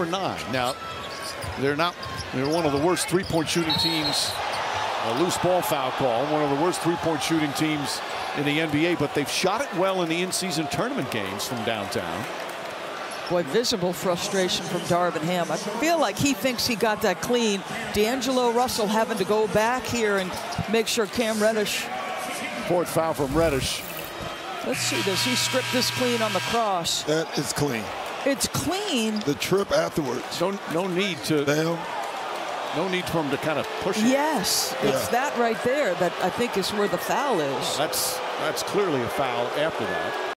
for 9. Now, they're one of the worst three-point shooting teams. A loose ball foul call. One of the worst three-point shooting teams in the NBA, but they've shot it well in the in-season tournament games from downtown. Boy, visible frustration from Darvin Ham. I feel like he thinks he got that clean. D'Angelo Russell having to go back here and make sure Cam Reddish. Fourth foul from Reddish. Let's see, does he strip this clean on the cross? That is clean. It's clean. The trip afterwards. No need to. Bam. No need for him to kind of push it. Yes, it's that right there that I think is where the foul is. That's clearly a foul after that.